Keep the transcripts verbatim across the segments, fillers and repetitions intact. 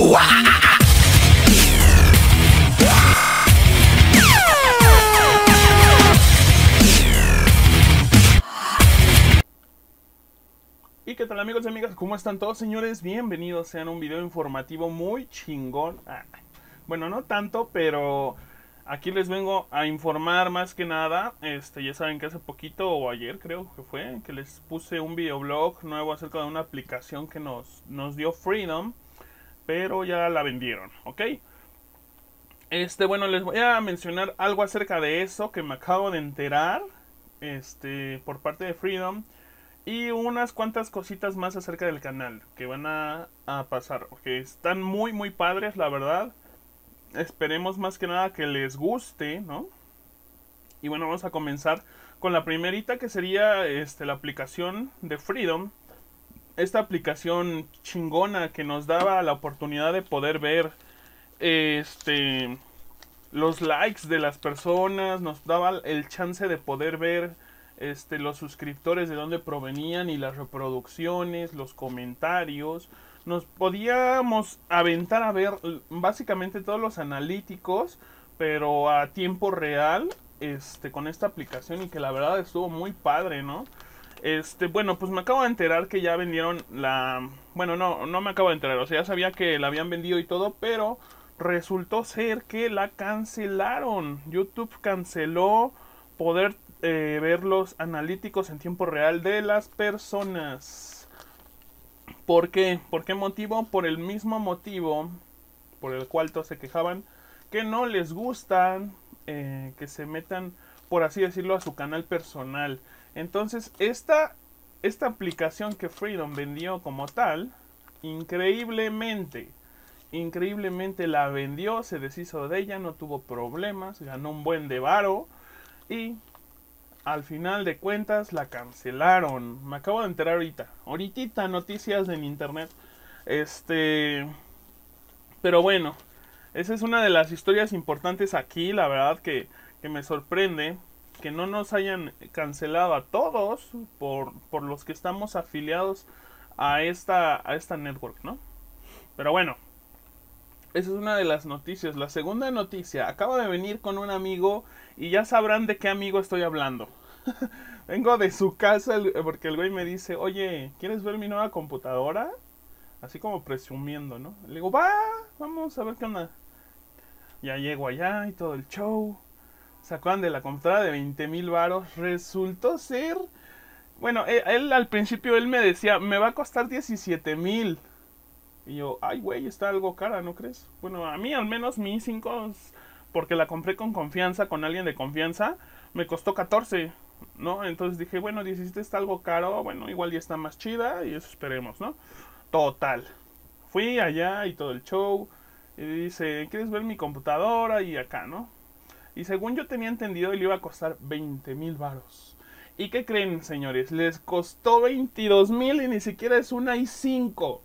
go. Y qué tal, amigos y amigas, ¿cómo están todos, señores? Bienvenidos sean a un video informativo muy chingón. ah, Bueno, no tanto, pero aquí les vengo a informar más que nada. Este, ya saben que hace poquito, o ayer creo que fue, que les puse un videoblog nuevo acerca de una aplicación que nos, nos dio Freedom, pero ya la vendieron, ¿ok? Este, bueno, les voy a mencionar algo acerca de eso que me acabo de enterar, este, por parte de Freedom, y unas cuantas cositas más acerca del canal que van a, a pasar, porque están muy muy padres, la verdad. Esperemos más que nada que les guste, ¿no? Y bueno, vamos a comenzar con la primerita, que sería este, la aplicación de Freedom. Esta aplicación chingona que nos daba la oportunidad de poder ver este, los likes de las personas. Nos daba el chance de poder ver este, los suscriptores, de dónde provenían, y las reproducciones, los comentarios. Nos podíamos aventar a ver básicamente todos los analíticos, pero a tiempo real, este, con esta aplicación, y que la verdad estuvo muy padre, ¿no? Este, bueno, pues me acabo de enterar que ya vendieron la... Bueno, no, no me acabo de enterar, o sea, ya sabía que la habían vendido y todo, pero resultó ser que la cancelaron. YouTube canceló poder eh, ver los analíticos en tiempo real de las personas. ¿Por qué? ¿Por qué motivo? Por el mismo motivo por el cual todos se quejaban que no les gustan eh, que se metan, por así decirlo, a su canal personal. Entonces, esta, esta aplicación que Freedom vendió como tal, increíblemente, increíblemente la vendió, se deshizo de ella, no tuvo problemas, ganó un buen de varo y... al final de cuentas la cancelaron. Me acabo de enterar ahorita. Ahorita noticias en internet. Este... Pero bueno, esa es una de las historias importantes aquí. La verdad que, que me sorprende que no nos hayan cancelado a todos por, por los que estamos afiliados a esta, a esta network, ¿no? Pero bueno, esa es una de las noticias. La segunda noticia, acabo de venir con un amigo y ya sabrán de qué amigo estoy hablando. Vengo de su casa porque el güey me dice, oye, ¿quieres ver mi nueva computadora? Así como presumiendo, ¿no? Le digo, va, vamos a ver qué onda. Ya llego allá y todo el show. Sacan de la computadora de veinte mil varos. Resultó ser... Bueno, él, él al principio él me decía, me va a costar diecisiete mil. Y yo, ay, güey, está algo cara, ¿no crees? Bueno, a mí al menos mi i cinco, porque la compré con confianza, con alguien de confianza, me costó catorce, ¿no? Entonces dije, bueno, diecisiete está algo caro, bueno, igual ya está más chida y eso esperemos, ¿no? Total. Fui allá y todo el show, y dice, ¿quieres ver mi computadora? Y acá, ¿no? Y según yo tenía entendido, le iba a costar veinte mil varos. ¿Y qué creen, señores? Les costó veintidós mil y ni siquiera es una i cinco.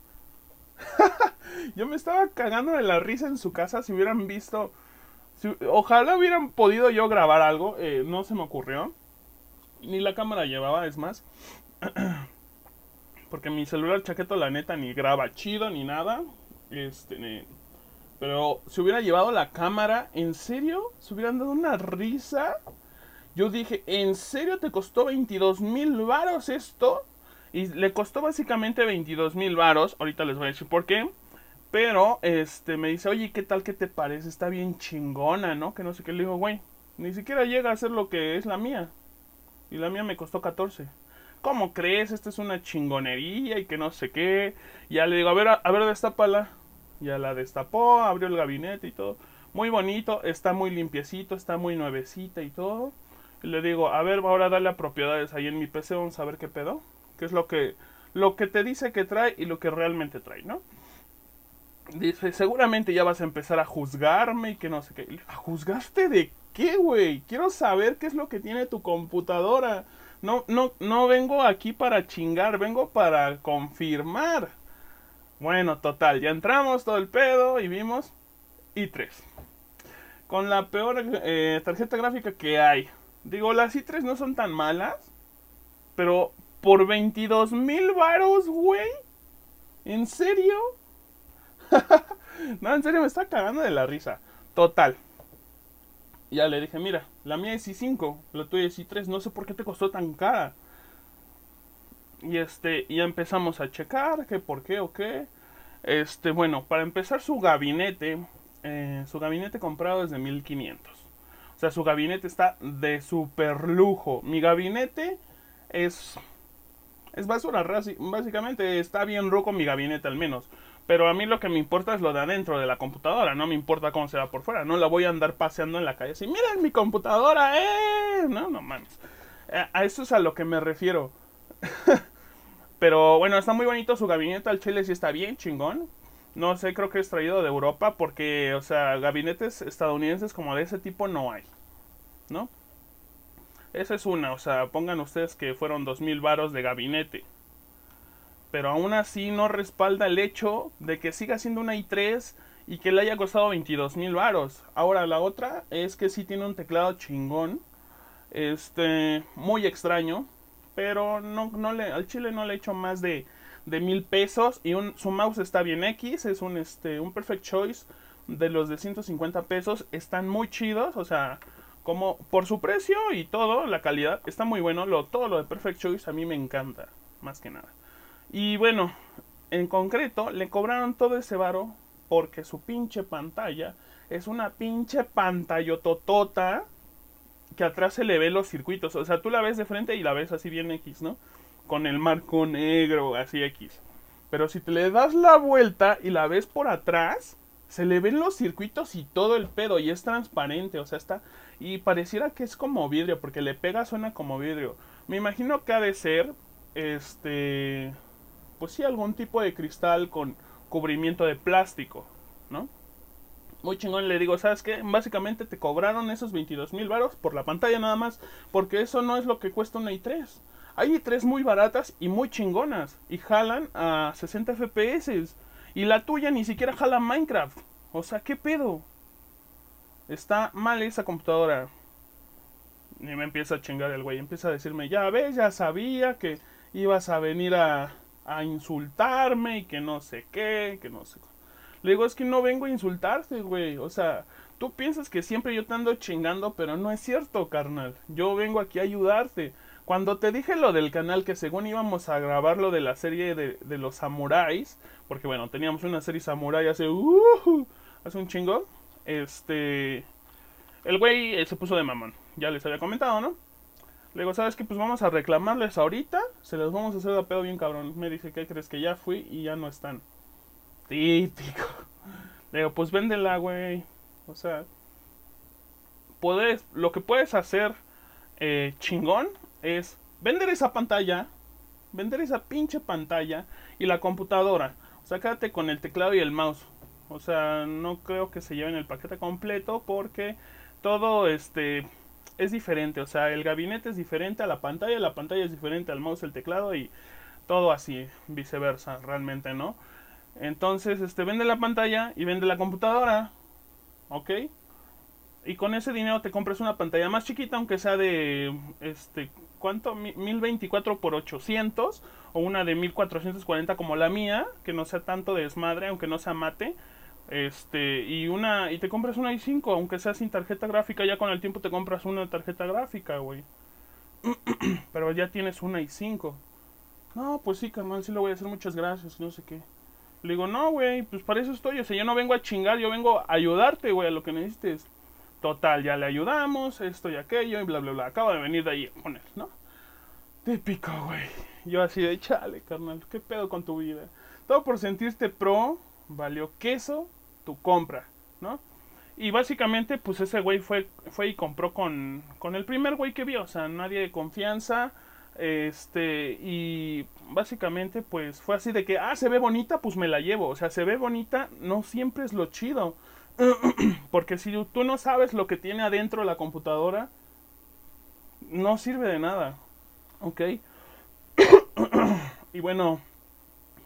Yo me estaba cagando de la risa en su casa. Si hubieran visto, si, ojalá hubieran podido yo grabar algo. eh, No se me ocurrió. Ni la cámara llevaba, es más. Porque mi celular chaqueto, la neta, ni graba chido ni nada. Este, eh, Pero si hubiera llevado la cámara, ¿en serio? Se hubieran dado una risa. Yo dije, ¿en serio te costó veintidós mil varos esto? Y le costó básicamente veintidós mil varos. Ahorita les voy a decir por qué. Pero este me dice, oye, ¿qué tal? ¿Qué te parece? Está bien chingona, ¿no? Que no sé qué. Le digo, güey, ni siquiera llega a ser lo que es la mía. Y la mía me costó catorce. ¿Cómo crees? Esta es una chingonería y que no sé qué. Ya le digo, a ver, a, a ver, destápala. Ya la destapó, abrió el gabinete y todo. Muy bonito, está muy limpiecito, está muy nuevecita y todo. Y le digo, a ver, ahora dale a propiedades ahí en mi P C, vamos a ver qué pedo. Que es lo que, lo que te dice que trae y lo que realmente trae, ¿no? Dice, seguramente ya vas a empezar a juzgarme y que no sé qué. ¿A juzgarte de qué, güey? Quiero saber qué es lo que tiene tu computadora. No, no, no vengo aquí para chingar, vengo para confirmar. Bueno, total, ya entramos todo el pedo y vimos i tres. Con la peor eh, tarjeta gráfica que hay. Digo, las i tres no son tan malas, pero... ¿Por veintidós mil varos, güey? ¿En serio? No, en serio, me está cagando de la risa. Total. Ya le dije, mira, la mía es i cinco, la tuya es i tres, no sé por qué te costó tan cara. Y este, ya empezamos a checar que por qué o qué. Este, bueno, para empezar su gabinete, eh, su gabinete comprado desde mil quinientos. O sea, su gabinete está de super lujo. Mi gabinete es... es basura, básicamente está bien roco mi gabinete al menos. Pero a mí lo que me importa es lo de adentro de la computadora. No me importa cómo se va por fuera. No la voy a andar paseando en la calle así, ¡miren mi computadora! ¡Eh! No, no mames. A eso es a lo que me refiero. Pero bueno, está muy bonito su gabinete. Al chile sí está bien chingón. No sé, creo que es traído de Europa porque, o sea, gabinetes estadounidenses como de ese tipo no hay, ¿no? Esa es una, o sea, pongan ustedes que fueron dos mil varos de gabinete. Pero aún así no respalda el hecho de que siga siendo una i tres y que le haya costado veintidós mil varos. Ahora la otra es que sí tiene un teclado chingón, este, muy extraño, pero no, no le, al chile no le he hecho más de, de mil pesos. Y un, su mouse está bien X, es un, este, un Perfect Choice de los de ciento cincuenta pesos. Están muy chidos, o sea... como por su precio y todo, la calidad está muy bueno. Lo, todo lo de Perfect Choice a mí me encanta, más que nada. Y bueno, en concreto, le cobraron todo ese varo porque su pinche pantalla es una pinche pantallototota que atrás se le ve los circuitos. O sea, tú la ves de frente y la ves así bien X, ¿no? Con el marco negro, así X. Pero si te le das la vuelta y la ves por atrás... se le ven los circuitos y todo el pedo. Y es transparente, o sea, está... y pareciera que es como vidrio, porque le pega, suena como vidrio. Me imagino que ha de ser, este... pues sí, algún tipo de cristal con cubrimiento de plástico, ¿no? Muy chingón, le digo, ¿sabes qué? Básicamente te cobraron esos veintidós mil varos por la pantalla nada más, porque eso no es lo que cuesta una i tres. Hay i tres muy baratas y muy chingonas, y jalan a sesenta F P S... y la tuya ni siquiera jala Minecraft. O sea, ¿qué pedo? Está mal esa computadora. Y me empieza a chingar el güey. Empieza a decirme, ya ves, ya sabía que ibas a venir a, a insultarme y que no sé qué, que no sé qué. Le digo, es que no vengo a insultarte, güey. O sea, tú piensas que siempre yo te ando chingando, pero no es cierto, carnal. Yo vengo aquí a ayudarte. Cuando te dije lo del canal, que según íbamos a grabar lo de la serie de, de los samuráis, porque bueno, teníamos una serie samurái hace uh, hace un chingo, este, el güey eh, se puso de mamón, ya les había comentado, ¿no? Le digo, ¿sabes qué? Pues vamos a reclamarles ahorita, se los vamos a hacer de pedo bien cabrón. Me dice, ¿qué crees? Que ya fui y ya no están. Típico. Le digo, pues véndela, güey. O sea, puedes, lo que puedes hacer eh, chingón es vender esa pantalla, vender esa pinche pantalla y la computadora. O sea, quédate con el teclado y el mouse. O sea, no creo que se lleven el paquete completo porque todo este es diferente. O sea, el gabinete es diferente a la pantalla, la pantalla es diferente al mouse, el teclado y todo así, viceversa, realmente, ¿no? Entonces, este, vende la pantalla y vende la computadora, ¿ok? Y con ese dinero te compras una pantalla más chiquita, aunque sea de, este, ¿cuánto? mil veinticuatro por ochocientos, o una de mil cuatrocientos cuarenta como la mía, que no sea tanto desmadre, aunque no sea mate. Este, y una, y te compras una i cinco, aunque sea sin tarjeta gráfica, ya con el tiempo te compras una tarjeta gráfica, güey. Pero ya tienes una i cinco. No, pues sí, carnal, sí lo voy a hacer, muchas gracias, no sé qué. Le digo, no, güey, pues para eso estoy, o sea, yo no vengo a chingar, yo vengo a ayudarte, güey, a lo que necesites. Total, ya le ayudamos, esto y aquello, y bla, bla, bla. Acabo de venir de ahí a poner, ¿no? Típico, güey. Yo así de, chale, carnal, ¿qué pedo con tu vida? Todo por sentirte pro, valió queso tu compra, ¿no? Y básicamente, pues ese güey fue, fue y compró con, con el primer güey que vio, o sea, nadie de confianza. Este, y básicamente, pues fue así de que, ah, se ve bonita, pues me la llevo. O sea, se ve bonita, no siempre es lo chido. Porque si tú no sabes lo que tiene adentro la computadora, no sirve de nada, ¿ok? Y bueno,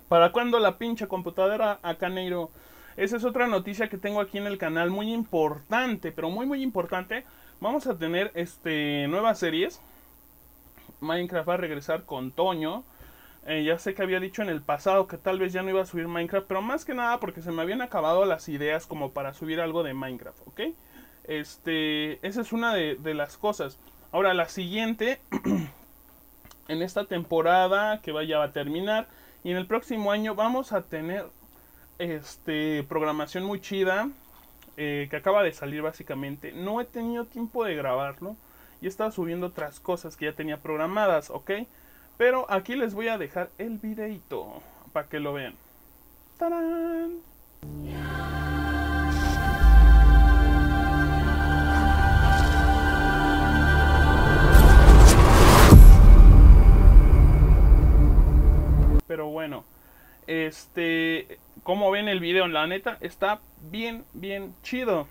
¿para cuándo la pinche computadora, Acaneiro? Esa es otra noticia que tengo aquí en el canal, muy importante, pero muy muy importante. Vamos a tener este nuevas series. Minecraft va a regresar con Toño. Eh, ya sé que había dicho en el pasado que tal vez ya no iba a subir Minecraft, pero más que nada porque se me habían acabado las ideas como para subir algo de Minecraft, ¿ok? Este, esa es una de, de las cosas. Ahora, la siguiente, en esta temporada que ya va a terminar, y en el próximo año vamos a tener este, programación muy chida, eh, que acaba de salir básicamente. No he tenido tiempo de grabarlo, y he estado subiendo otras cosas que ya tenía programadas, ¿ok? Pero aquí les voy a dejar el videito para que lo vean. ¡Tarán! Pero bueno, este, como ven el video, la neta está bien, bien chido,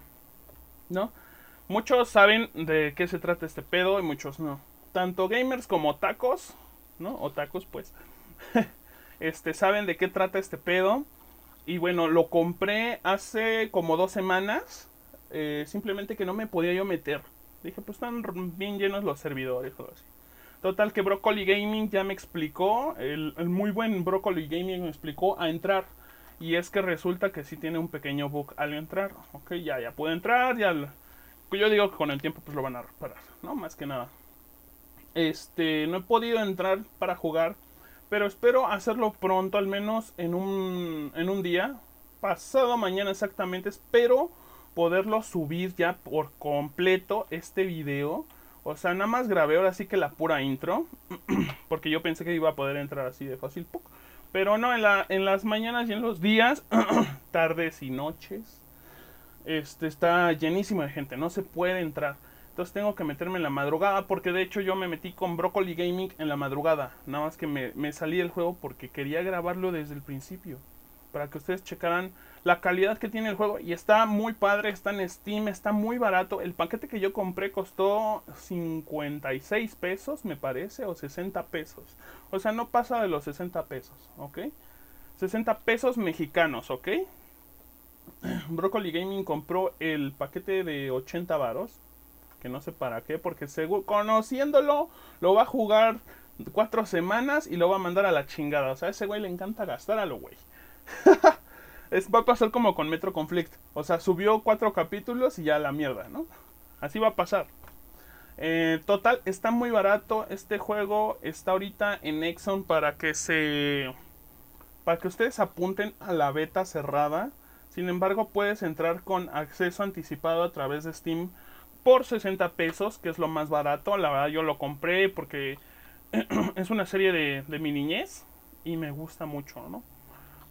¿no? Muchos saben de qué se trata este pedo y muchos no. Tanto gamers como tacos, ¿no? O tacos, pues. Este, saben de qué trata este pedo. Y bueno, lo compré hace como dos semanas. Eh, simplemente que no me podía yo meter. Dije, pues están bien llenos los servidores o así. Total que Broccoli Gaming ya me explicó. El, el muy buen Broccoli Gaming me explicó a entrar. Y es que resulta que sí tiene un pequeño bug al entrar. Ok, ya, ya puedo entrar. Ya lo, yo digo que con el tiempo pues lo van a reparar, ¿no? Más que nada. Este, no he podido entrar para jugar, pero espero hacerlo pronto, al menos en un, en un día, pasado mañana exactamente, espero poderlo subir ya por completo este video. O sea, nada más grabé ahora sí que la pura intro, porque yo pensé que iba a poder entrar así de fácil, pero no, en, la, en las mañanas y en los días, tardes y noches, este, está llenísimo de gente, no se puede entrar. Entonces tengo que meterme en la madrugada, porque de hecho yo me metí con Broccoli Gaming en la madrugada. Nada más que me, me salí del juego porque quería grabarlo desde el principio, para que ustedes checaran la calidad que tiene el juego. Y está muy padre, está en Steam, está muy barato. El paquete que yo compré costó cincuenta y seis pesos, me parece, o sesenta pesos. O sea, no pasa de los sesenta pesos, ¿ok? sesenta pesos mexicanos, ¿ok? Broccoli Gaming compró el paquete de ochenta varos. Que no sé para qué, porque seguro, conociéndolo, lo va a jugar cuatro semanas y lo va a mandar a la chingada. O sea, a ese güey le encanta gastar a lo güey. Es, va a pasar como con Metro Conflict. O sea, subió cuatro capítulos y ya la mierda, ¿no? Así va a pasar. Eh, total, está muy barato este juego. Está ahorita en Nexon para que se... Para que ustedes apunten a la beta cerrada. Sin embargo, puedes entrar con acceso anticipado a través de Steam por sesenta pesos, que es lo más barato. La verdad yo lo compré porque es una serie de, de mi niñez y me gusta mucho, ¿no?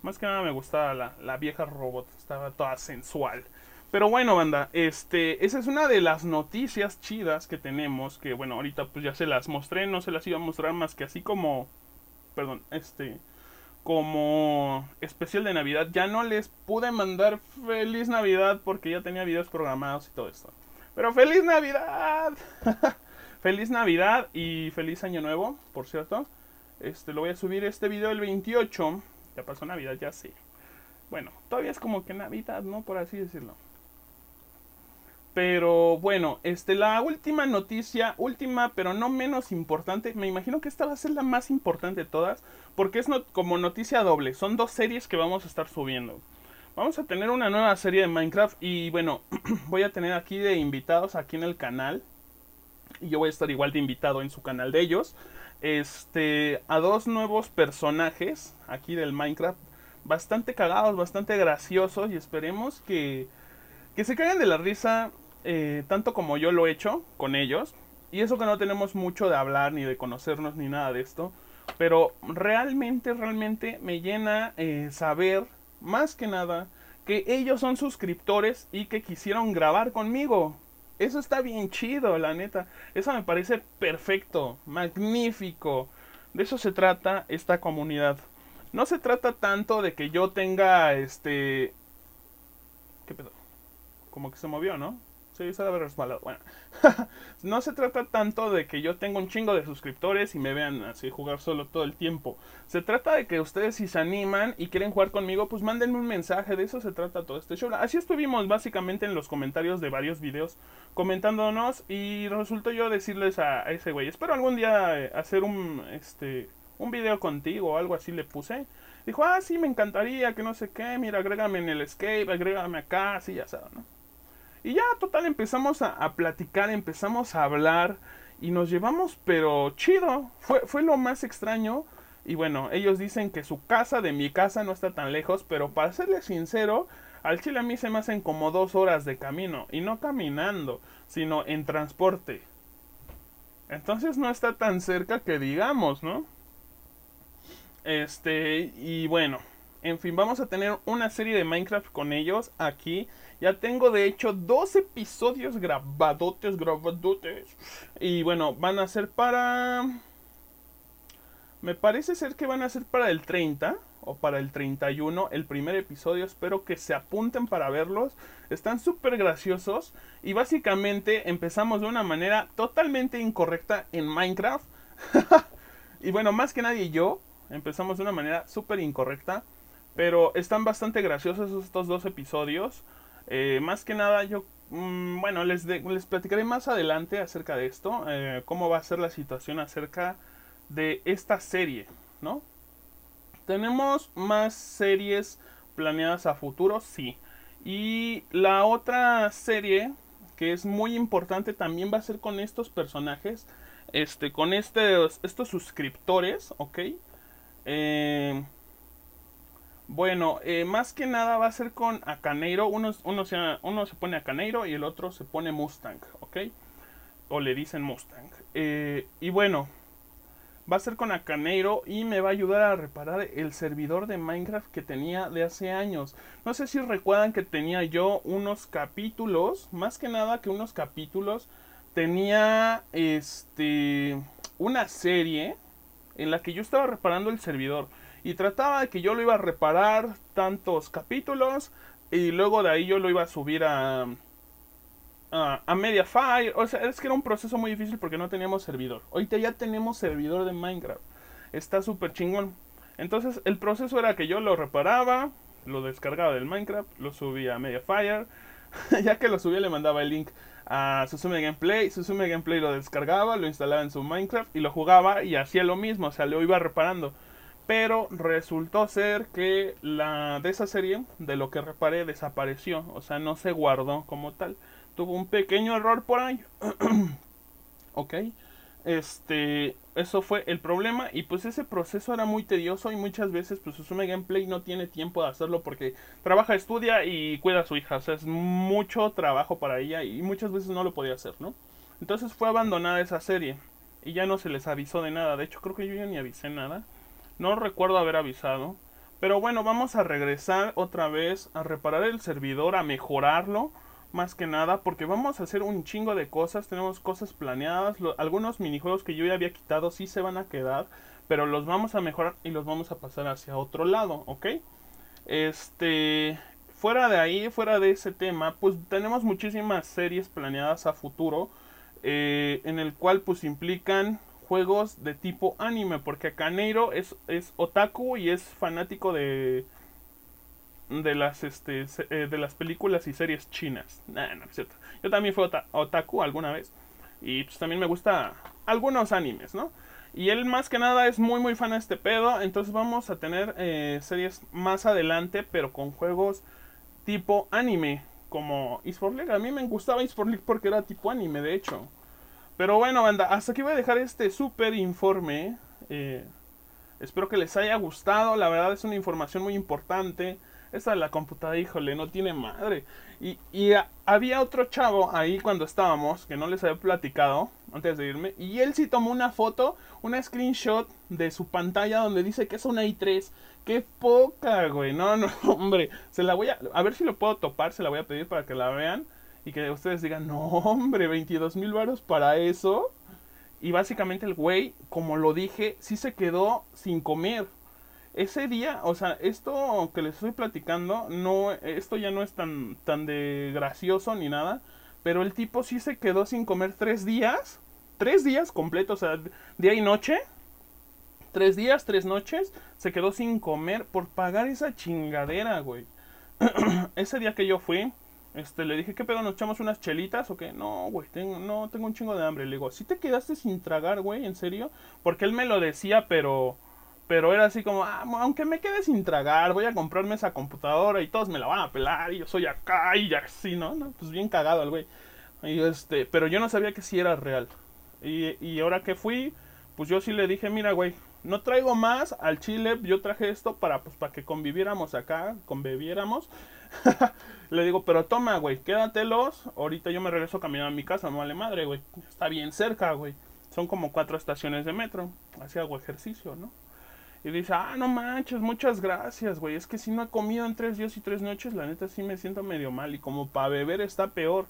Más que nada me gustaba la, la vieja robot, estaba toda sensual. Pero bueno, banda, este, esa es una de las noticias chidas que tenemos, que bueno, ahorita pues ya se las mostré, no se las iba a mostrar más que así como, perdón, este, como especial de Navidad. Ya no les pude mandar Feliz Navidad porque ya tenía videos programados y todo esto. Pero feliz Navidad. Feliz Navidad y feliz Año Nuevo, por cierto. Este, lo voy a subir este video el veintiocho. Ya pasó Navidad, ya sé. Bueno, todavía es como que Navidad, ¿no? Por así decirlo. Pero bueno, este, la última noticia, última, pero no menos importante. Me imagino que esta va a ser la más importante de todas, porque es no, como noticia doble. Son dos series que vamos a estar subiendo. Vamos a tener una nueva serie de Minecraft y bueno, voy a tener aquí de invitados aquí en el canal. Y yo voy a estar igual de invitado en su canal de ellos. Este, a dos nuevos personajes aquí del Minecraft. Bastante cagados, bastante graciosos y esperemos que, que se caigan de la risa eh, tanto como yo lo he hecho con ellos. Y eso que no tenemos mucho de hablar ni de conocernos ni nada de esto. Pero realmente, realmente me llena eh, saber... Más que nada, que ellos son suscriptores y que quisieron grabar conmigo. Eso está bien chido, la neta. Eso me parece perfecto, magnífico. De eso se trata esta comunidad. No se trata tanto de que yo tenga este... ¿Qué pedo? Como que se movió, ¿no? Sí, se debe haber resbalado. Bueno, no se trata tanto de que yo tenga un chingo de suscriptores y me vean así jugar solo todo el tiempo. Se trata de que ustedes, si se animan y quieren jugar conmigo, pues mándenme un mensaje. De eso se trata todo este show. Así estuvimos básicamente en los comentarios de varios videos comentándonos y resultó yo decirles a, a ese güey, espero algún día hacer un, este, un video contigo o algo así le puse. Dijo, ah, sí, me encantaría, que no sé qué, mira, agrégame en el escape, agrégame acá, así ya sabes, ¿no? Y ya, total, empezamos a, a platicar, empezamos a hablar y nos llevamos, pero chido, fue, fue lo más extraño. Y bueno, ellos dicen que su casa de mi casa no está tan lejos, pero para serles sincero, al chile a mí se me hacen como dos horas de camino, y no caminando, sino en transporte. Entonces no está tan cerca que digamos, ¿no? Este, y bueno, en fin, vamos a tener una serie de Minecraft con ellos aquí. Ya tengo de hecho dos episodios grabadotes, grabadotes. Y bueno, van a ser para... me parece ser que van a ser para el treinta o para el treinta y uno, el primer episodio. Espero que se apunten para verlos. Están súper graciosos. Y básicamente empezamos de una manera totalmente incorrecta en Minecraft. Y bueno, más que nadie yo, empezamos de una manera súper incorrecta. Pero están bastante graciosos estos dos episodios. Eh, más que nada yo... Mmm, bueno, les, de, les platicaré más adelante acerca de esto. Eh, cómo va a ser la situación acerca de esta serie, ¿no? Tenemos más series planeadas a futuro, sí. Y la otra serie que es muy importante también va a ser con estos personajes, este, con estos, estos suscriptores, ¿ok? Eh, bueno, eh, más que nada va a ser con Acaneiro. Uno, uno, se, uno se pone Acaneiro y el otro se pone Mustang, ¿ok? O le dicen Mustang. Eh, y bueno, va a ser con Acaneiro y me va a ayudar a reparar el servidor de Minecraft que tenía de hace años. No sé si recuerdan que tenía yo unos capítulos, más que nada que unos capítulos, tenía este una serie en la que yo estaba reparando el servidor. Y trataba de que yo lo iba a reparar tantos capítulos y luego de ahí yo lo iba a subir a, Uh, a Mediafire. O sea, es que era un proceso muy difícil porque no teníamos servidor. Ahorita ya tenemos servidor de Minecraft. Está súper chingón. Entonces el proceso era que yo lo reparaba, lo descargaba del Minecraft, lo subía a Mediafire. Ya que lo subía le mandaba el link a Suzume Gameplay. Suzume Gameplay lo descargaba, lo instalaba en su Minecraft y lo jugaba y hacía lo mismo. O sea, lo iba reparando. Pero resultó ser que la de esa serie, de lo que reparé, desapareció. O sea, no se guardó como tal. Tuvo un pequeño error por ahí. Ok. Este, eso fue el problema. Y pues ese proceso era muy tedioso. Y muchas veces pues Suzume Gameplay no tiene tiempo de hacerlo porque trabaja, estudia y cuida a su hija. O sea, es mucho trabajo para ella. Y muchas veces no lo podía hacer, ¿no? Entonces fue abandonada esa serie. Y ya no se les avisó de nada. De hecho creo que yo ya ni avisé nada. No recuerdo haber avisado. Pero bueno, vamos a regresar otra vez a reparar el servidor, a mejorarlo. Más que nada, porque vamos a hacer un chingo de cosas. Tenemos cosas planeadas. Lo, algunos minijuegos que yo ya había quitado sí se van a quedar. Pero los vamos a mejorar y los vamos a pasar hacia otro lado, ¿ok? Este... Fuera de ahí, fuera de ese tema, pues tenemos muchísimas series planeadas a futuro. Eh, en el cual pues implican juegos de tipo anime. Porque Acaneiro es, es otaku y es fanático de... De las, este, de las películas y series chinas. Nah, no es cierto. Yo también fui otaku alguna vez. Y pues también me gusta algunos animes, ¿no? Y él más que nada es muy muy fan de este pedo. Entonces vamos a tener eh, series más adelante, pero con juegos tipo anime. Como East For League. A mí me gustaba East For League porque era tipo anime, de hecho. Pero bueno, banda, hasta aquí voy a dejar este súper informe. Eh, espero que les haya gustado. La verdad es una información muy importante. Esa de la computadora, híjole, no tiene madre. Y, y a, había otro chavo ahí cuando estábamos, que no les había platicado antes de irme. Y él sí tomó una foto, una screenshot de su pantalla donde dice que es una i tres. ¡Qué poca, güey! No, no, hombre. Se la voy a... A ver si lo puedo topar, se la voy a pedir para que la vean. Y que ustedes digan, no, hombre, veintidós mil varos para eso. Y básicamente el güey, como lo dije, sí se quedó sin comer. Ese día, o sea, esto que les estoy platicando, no, esto ya no es tan, tan de gracioso ni nada. Pero el tipo sí se quedó sin comer tres días. Tres días completos, o sea, día y noche. Tres días, tres noches. Se quedó sin comer por pagar esa chingadera, güey. Ese día que yo fui, este, le dije, ¿qué pedo? ¿Nos echamos unas chelitas o qué? No, güey, tengo, no, tengo un chingo de hambre. Le digo, ¿sí te quedaste sin tragar, güey? ¿En serio? Porque él me lo decía, pero... Pero era así como, ah, aunque me quede sin tragar, voy a comprarme esa computadora y todos me la van a pelar y yo soy acá y así, ¿no? ¿no? Pues bien cagado el güey. Y este, pero yo no sabía que sí era real. Y, y ahora que fui, pues yo sí le dije, mira, güey, no traigo más al chile, yo traje esto para, pues, para que conviviéramos acá, conviviéramos. Le digo, pero toma, güey, quédatelos, ahorita yo me regreso caminando a mi casa, no vale madre, güey. Está bien cerca, güey. Son como cuatro estaciones de metro, así hago ejercicio, ¿no? Y dice, ah, no manches, muchas gracias, güey. Es que si no he comido en tres días y tres noches, la neta sí me siento medio mal. Y como para beber está peor.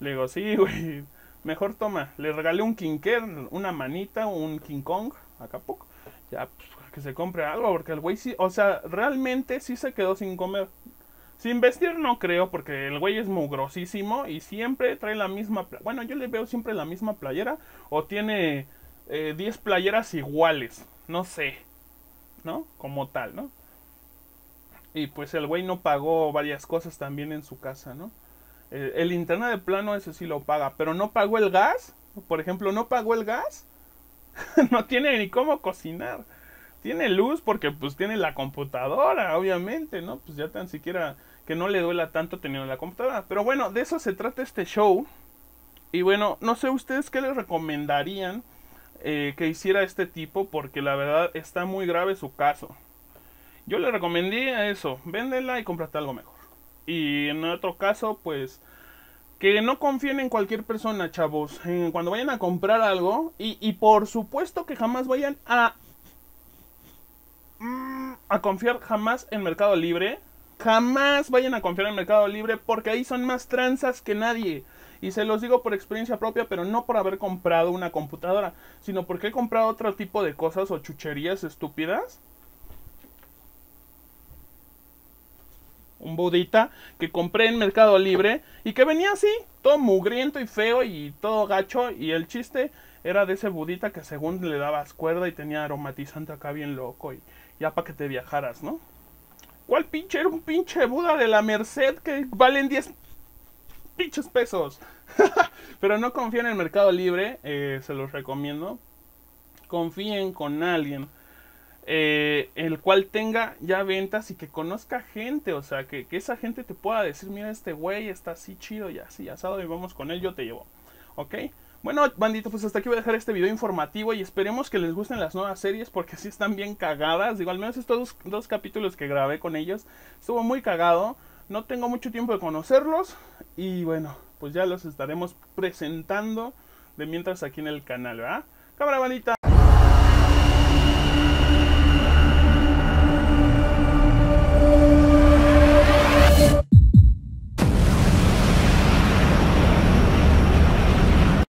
Le digo, sí, güey, mejor toma. Le regalé un quinquer, una manita, un King Kong, acá poco. Ya, pues, que se compre algo, porque el güey sí, o sea, realmente sí se quedó sin comer. Sin vestir no creo, porque el güey es mugrosísimo y siempre trae la misma... Bueno, yo le veo siempre la misma playera, o tiene eh, diez playeras iguales, no sé. ¿No? Como tal, ¿no? Y pues el güey no pagó varias cosas también en su casa, ¿no? El, el internet de plano ese sí lo paga, pero no pagó el gas, por ejemplo, no pagó el gas, no tiene ni cómo cocinar, tiene luz porque pues tiene la computadora, obviamente, ¿no? Pues ya tan siquiera que no le duela tanto teniendo la computadora, pero bueno, de eso se trata este show. Y bueno, no sé ustedes qué les recomendarían Eh, que hiciera este tipo, porque la verdad está muy grave su caso. Yo le recomendé eso, véndela y cómprate algo mejor. Y en otro caso, pues que no confíen en cualquier persona, chavos, eh, cuando vayan a comprar algo. Y, y por supuesto que jamás vayan a a confiar jamás en Mercado Libre. Jamás vayan a confiar en Mercado Libre, porque ahí son más tranzas que nadie. Y se los digo por experiencia propia, pero no por haber comprado una computadora, sino porque he comprado otro tipo de cosas o chucherías estúpidas. Un budita que compré en Mercado Libre y que venía así, todo mugriento y feo y todo gacho. Y el chiste era de ese budita que según le dabas cuerda y tenía aromatizante acá bien loco y ya para que te viajaras, ¿no? ¿Cuál pinche? Era un pinche Buda de la Merced que valen diez... pinches pesos. Pero no confíen en el Mercado Libre, eh, se los recomiendo. Confíen con alguien eh, el cual tenga ya ventas y que conozca gente, o sea, que, que esa gente te pueda decir, mira, este güey está así chido y así asado y vamos con él, yo te llevo, ¿ok? Bueno, bandito, pues hasta aquí voy a dejar este video informativo y esperemos que les gusten las nuevas series, porque sí están bien cagadas. Digo, al menos estos dos, dos capítulos que grabé con ellos estuvo muy cagado. No tengo mucho tiempo de conocerlos y bueno, pues ya los estaremos presentando de mientras aquí en el canal, ¿verdad? Cámara, bandita.